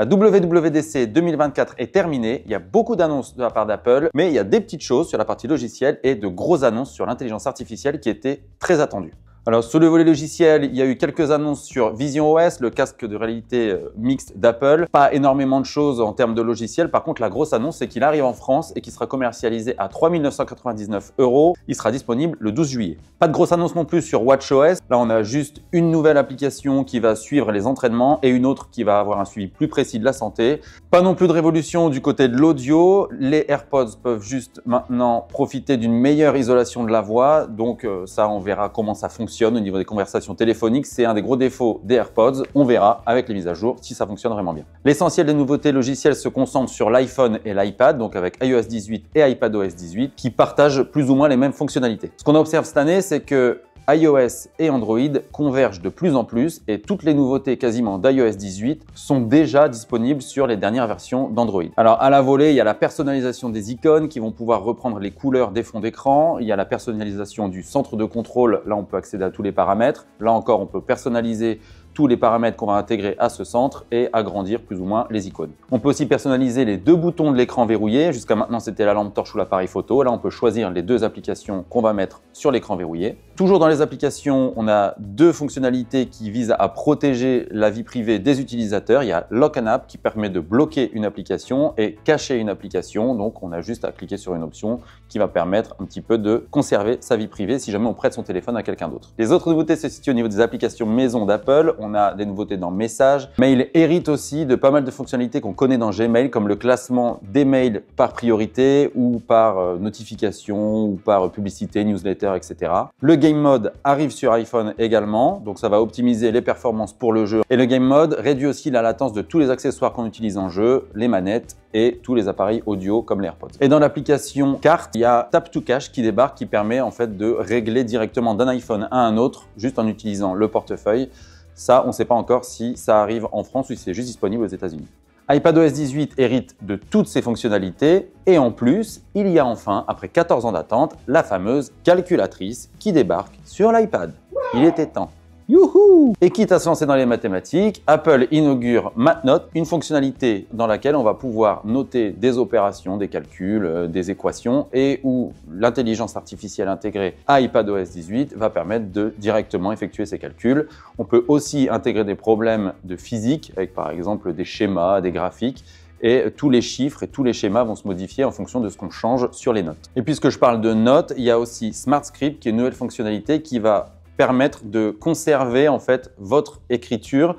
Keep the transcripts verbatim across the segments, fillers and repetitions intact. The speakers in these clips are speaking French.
La W W D C deux mille vingt-quatre est terminée. Il y a beaucoup d'annonces de la part d'Apple, mais il y a des petites choses sur la partie logicielle et de grosses annonces sur l'intelligence artificielle qui étaient très attendues. Alors, sur le volet logiciel, il y a eu quelques annonces sur visionOS, le casque de réalité mixte d'Apple. Pas énormément de choses en termes de logiciel. Par contre, la grosse annonce, c'est qu'il arrive en France et qu'il sera commercialisé à trois mille neuf cent quatre-vingt-dix-neuf euros. Il sera disponible le douze juillet. Pas de grosse annonce non plus sur watchOS. Là, on a juste une nouvelle application qui va suivre les entraînements et une autre qui va avoir un suivi plus précis de la santé. Pas non plus de révolution du côté de l'audio. Les AirPods peuvent juste maintenant profiter d'une meilleure isolation de la voix. Donc, ça, on verra comment ça fonctionne. Au niveau des conversations téléphoniques, c'est un des gros défauts des AirPods. On verra avec les mises à jour si ça fonctionne vraiment bien. L'essentiel des nouveautés logicielles se concentre sur l'iPhone et l'iPad, donc avec iOS dix-huit et iPadOS dix-huit, qui partagent plus ou moins les mêmes fonctionnalités. Ce qu'on observe cette année, c'est que iOS et Android convergent de plus en plus et toutes les nouveautés quasiment d'iOS dix-huit sont déjà disponibles sur les dernières versions d'Android. Alors à la volée, il y a la personnalisation des icônes qui vont pouvoir reprendre les couleurs des fonds d'écran, il y a la personnalisation du centre de contrôle, là on peut accéder à tous les paramètres, là encore on peut personnaliser tous les paramètres qu'on va intégrer à ce centre et agrandir plus ou moins les icônes. On peut aussi personnaliser les deux boutons de l'écran verrouillé. Jusqu'à maintenant, c'était la lampe torche ou l'appareil photo. Là, on peut choisir les deux applications qu'on va mettre sur l'écran verrouillé. Toujours dans les applications, on a deux fonctionnalités qui visent à protéger la vie privée des utilisateurs. Il y a Lock an App qui permet de bloquer une application et cacher une application. Donc, on a juste à cliquer sur une option qui va permettre un petit peu de conserver sa vie privée si jamais on prête son téléphone à quelqu'un d'autre. Les autres nouveautés se situent au niveau des applications maison d'Apple. On a des nouveautés dans Messages. Mail hérite aussi de pas mal de fonctionnalités qu'on connaît dans Gmail, comme le classement des mails par priorité ou par notification ou par publicité, newsletter, et cetera. Le Game Mode arrive sur iPhone également, donc ça va optimiser les performances pour le jeu. Et le Game Mode réduit aussi la latence de tous les accessoires qu'on utilise en jeu, les manettes et tous les appareils audio comme les AirPods. Et dans l'application Carte, il y a Tap to Cash qui débarque, qui permet en fait de régler directement d'un iPhone à un autre, juste en utilisant le portefeuille. Ça, on ne sait pas encore si ça arrive en France ou si c'est juste disponible aux États-Unis. iPadOS dix-huit hérite de toutes ses fonctionnalités et en plus, il y a enfin, après quatorze ans d'attente, la fameuse calculatrice qui débarque sur l'iPad. Il était temps. Youhou! Et quitte à se lancer dans les mathématiques, Apple inaugure Magnet, une fonctionnalité dans laquelle on va pouvoir noter des opérations, des calculs, euh, des équations et où l'intelligence artificielle intégrée à iPadOS dix-huit va permettre de directement effectuer ces calculs. On peut aussi intégrer des problèmes de physique avec par exemple des schémas, des graphiques. Et tous les chiffres et tous les schémas vont se modifier en fonction de ce qu'on change sur les notes. Et puisque je parle de notes, il y a aussi Smart Script qui est une nouvelle fonctionnalité qui va permettre de conserver en fait votre écriture.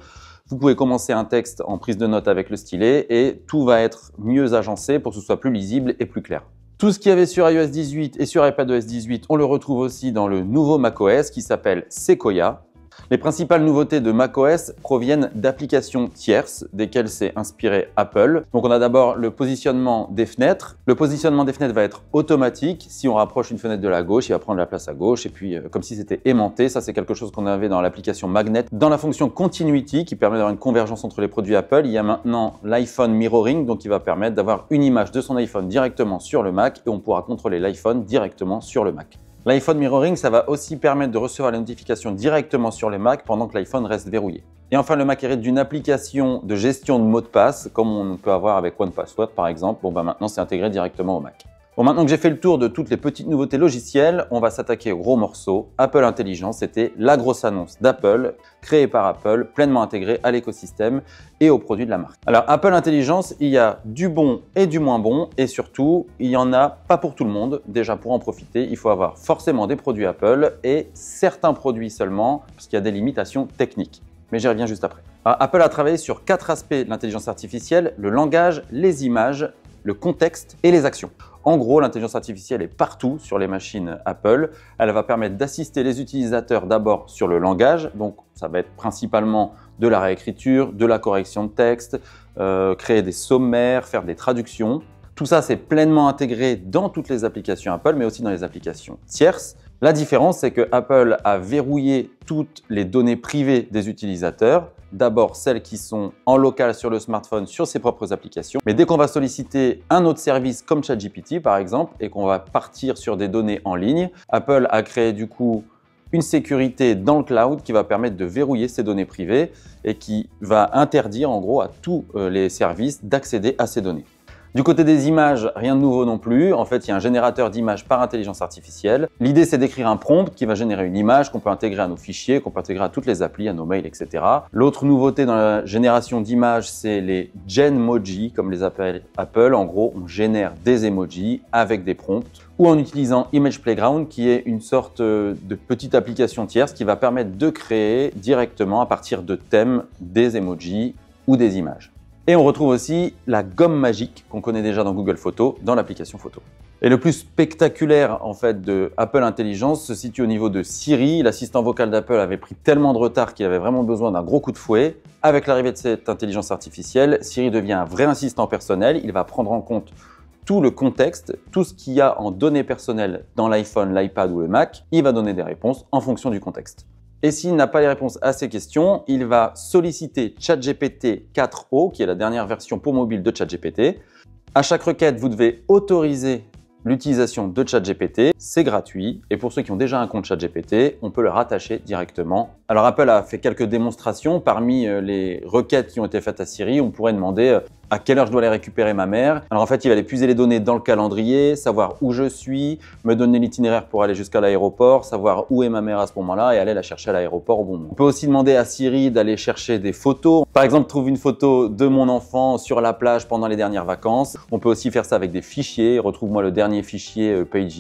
Vous pouvez commencer un texte en prise de notes avec le stylet et tout va être mieux agencé pour que ce soit plus lisible et plus clair. Tout ce qu'il y avait sur iOS dix-huit et sur iPadOS dix-huit, on le retrouve aussi dans le nouveau macOS qui s'appelle Sequoia. Les principales nouveautés de macOS proviennent d'applications tierces, desquelles s'est inspiré Apple. Donc on a d'abord le positionnement des fenêtres. Le positionnement des fenêtres va être automatique. Si on rapproche une fenêtre de la gauche, il va prendre la place à gauche. Et puis, euh, comme si c'était aimanté, ça c'est quelque chose qu'on avait dans l'application Magnet. Dans la fonction Continuity, qui permet d'avoir une convergence entre les produits Apple, il y a maintenant l'iPhone Mirroring, donc qui va permettre d'avoir une image de son iPhone directement sur le Mac et on pourra contrôler l'iPhone directement sur le Mac. L'iPhone Mirroring, ça va aussi permettre de recevoir les notifications directement sur les Mac pendant que l'iPhone reste verrouillé. Et enfin, le Mac hérite d'une application de gestion de mots de passe, comme on peut avoir avec OnePassword par exemple. Bon, ben maintenant, c'est intégré directement au Mac. Bon, maintenant que j'ai fait le tour de toutes les petites nouveautés logicielles, on va s'attaquer au gros morceau. Apple Intelligence, c'était la grosse annonce d'Apple, créée par Apple, pleinement intégrée à l'écosystème et aux produits de la marque. Alors, Apple Intelligence, il y a du bon et du moins bon, et surtout, il n'y en a pas pour tout le monde. Déjà, pour en profiter, il faut avoir forcément des produits Apple et certains produits seulement, parce qu'il y a des limitations techniques. Mais j'y reviens juste après. Alors, Apple a travaillé sur quatre aspects de l'intelligence artificielle, le langage, les images, le contexte et les actions. En gros, l'intelligence artificielle est partout sur les machines Apple. Elle va permettre d'assister les utilisateurs d'abord sur le langage. Donc, ça va être principalement de la réécriture, de la correction de texte, euh, créer des sommaires, faire des traductions. Tout ça, c'est pleinement intégré dans toutes les applications Apple, mais aussi dans les applications tierces. La différence, c'est que Apple a verrouillé toutes les données privées des utilisateurs. D'abord, celles qui sont en local sur le smartphone, sur ses propres applications. Mais dès qu'on va solliciter un autre service comme ChatGPT, par exemple, et qu'on va partir sur des données en ligne, Apple a créé du coup une sécurité dans le cloud qui va permettre de verrouiller ces données privées et qui va interdire en gros à tous les services d'accéder à ces données. Du côté des images, rien de nouveau non plus. En fait, il y a un générateur d'images par intelligence artificielle. L'idée, c'est d'écrire un prompt qui va générer une image qu'on peut intégrer à nos fichiers, qu'on peut intégrer à toutes les applis, à nos mails, et cetera. L'autre nouveauté dans la génération d'images, c'est les Genmoji, comme les appelle Apple. En gros, on génère des emojis avec des prompts ou en utilisant Image Playground, qui est une sorte de petite application tierce qui va permettre de créer directement à partir de thèmes des emojis ou des images. Et on retrouve aussi la gomme magique qu'on connaît déjà dans Google Photos, dans l'application photo. Et le plus spectaculaire en fait de Apple Intelligence se situe au niveau de Siri. L'assistant vocal d'Apple avait pris tellement de retard qu'il avait vraiment besoin d'un gros coup de fouet. Avec l'arrivée de cette intelligence artificielle, Siri devient un vrai assistant personnel. Il va prendre en compte tout le contexte, tout ce qu'il y a en données personnelles dans l'iPhone, l'iPad ou le Mac. Il va donner des réponses en fonction du contexte. Et s'il n'a pas les réponses à ces questions, il va solliciter ChatGPT quatre O, qui est la dernière version pour mobile de ChatGPT. À chaque requête, vous devez autoriser l'utilisation de ChatGPT. C'est gratuit. Et pour ceux qui ont déjà un compte ChatGPT, on peut le rattacher directement. Alors Apple a fait quelques démonstrations. Parmi les requêtes qui ont été faites à Siri, on pourrait demander à quelle heure je dois aller récupérer ma mère. Alors en fait, il va aller puiser les données dans le calendrier, savoir où je suis, me donner l'itinéraire pour aller jusqu'à l'aéroport, savoir où est ma mère à ce moment-là et aller la chercher à l'aéroport au bon moment. On peut aussi demander à Siri d'aller chercher des photos. Par exemple, trouve une photo de mon enfant sur la plage pendant les dernières vacances. On peut aussi faire ça avec des fichiers. Retrouve-moi le dernier fichier Pages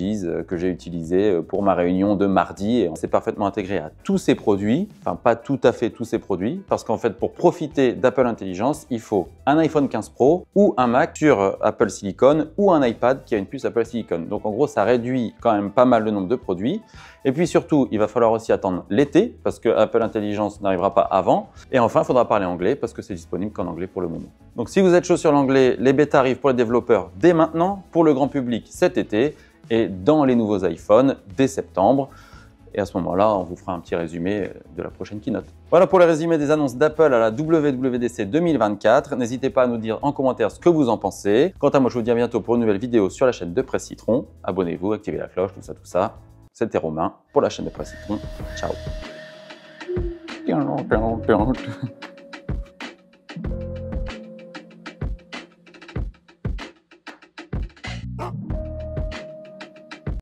que j'ai utilisé pour ma réunion de mardi. Et c'est parfaitement intégré à tous ces produits. Enfin, pas tout à fait tous ces produits. Parce qu'en fait, pour profiter d'Apple Intelligence, il faut un iPhone quinze Pro ou un Mac sur Apple Silicon ou un iPad qui a une puce Apple Silicon. Donc en gros, ça réduit quand même pas mal le nombre de produits. Et puis surtout, il va falloir aussi attendre l'été parce que Apple Intelligence n'arrivera pas avant. Et enfin, il faudra parler anglais parce que c'est disponible qu'en anglais pour le moment. Donc si vous êtes chaud sur l'anglais, les bêtas arrivent pour les développeurs dès maintenant, pour le grand public cet été et dans les nouveaux iPhones dès septembre. Et à ce moment-là, on vous fera un petit résumé de la prochaine keynote. Voilà pour le résumé des annonces d'Apple à la W W D C deux mille vingt-quatre. N'hésitez pas à nous dire en commentaire ce que vous en pensez. Quant à moi, je vous dis à bientôt pour une nouvelle vidéo sur la chaîne de Presse Citron. Abonnez-vous, activez la cloche, tout ça, tout ça. C'était Romain pour la chaîne de Presse Citron. Ciao.